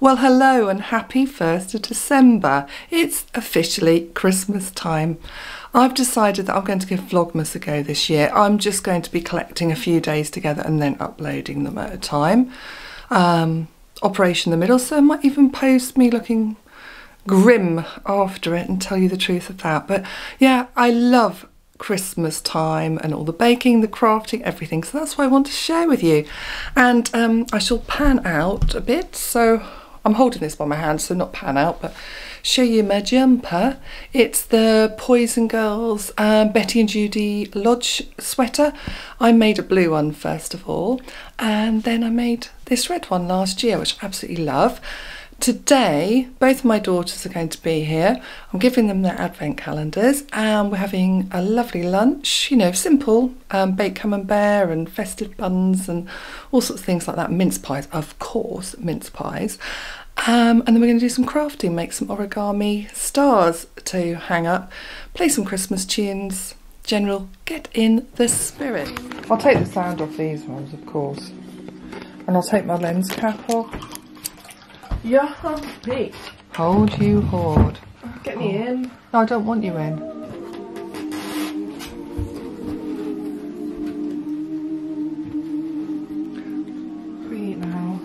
Well, hello and happy 1st of December. It's officially Christmas time. I've decided that I'm going to give Vlogmas a go this year. I'm just going to be collecting a few days together and then uploading them at a time. Operation the Middle, so I might even post me looking grim after it and tell you the truth of that. But yeah, I love Christmas time and all the baking, the crafting, everything. So that's what I want to share with you. And I shall pan out a bit. So I'm holding this by my hand, so not pan out, but show you my jumper. It's the Poison Girls Betty and Judy Lodge Sweater. I made a blue one first of all, and then I made this red one last year, which I absolutely love. Today, both my daughters are going to be here. I'm giving them their advent calendars and we're having a lovely lunch, you know, simple, baked camembert and festive buns and all sorts of things like that. Mince pies, of course, mince pies. And then we're going to do some crafting, make some origami stars to hang up, play some Christmas tunes, general, get in the spirit. I'll take the sound off these ones, of course. And I'll take my lens cap off. Yuppie. Hold you hoard. Get me in. No, I don't want you in. Free now.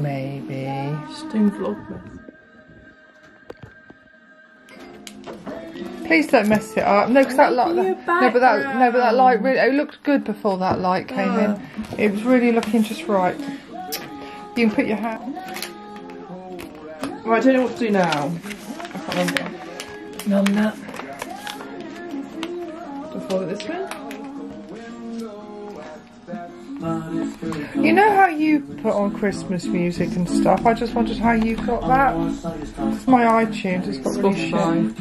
Maybe. Just doing Vlogmas. Please don't mess it up. No, because that light. No, but that light really. It looked good before that light came in. It was really looking just right. You can put your hat. Right, I don't know what to do now. I can't remember. None that. Just hold it this way. You know how you put on Christmas music and stuff? I just wondered how you got that. It's my iTunes, it's got really shit.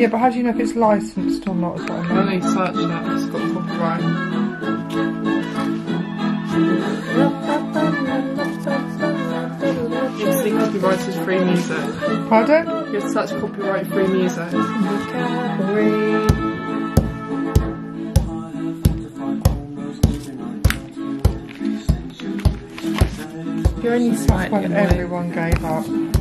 Yeah, but how do you know if it's licensed or not? I only search it, it's got copyright. Copyrighted free music. Pardon? You have to search copyright free music. You're only sight. That's when everyone gave up.